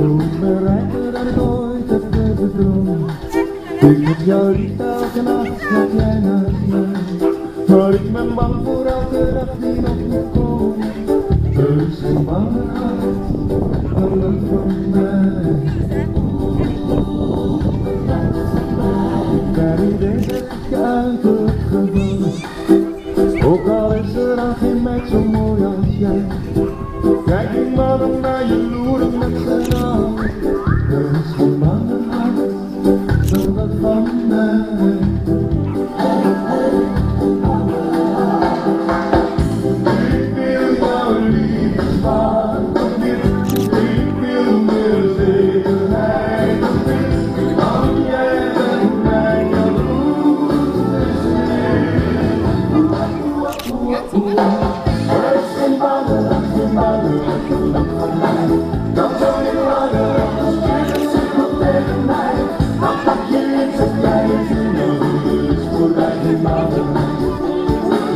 Toen bereikte dat ik ooit heb gedroomd. Ik heb jou niet elke nacht naar jij naar huis. Maar ik ben bang voor elke dag die nog moet komen. Er is geen bange hart, dat lukt van mij.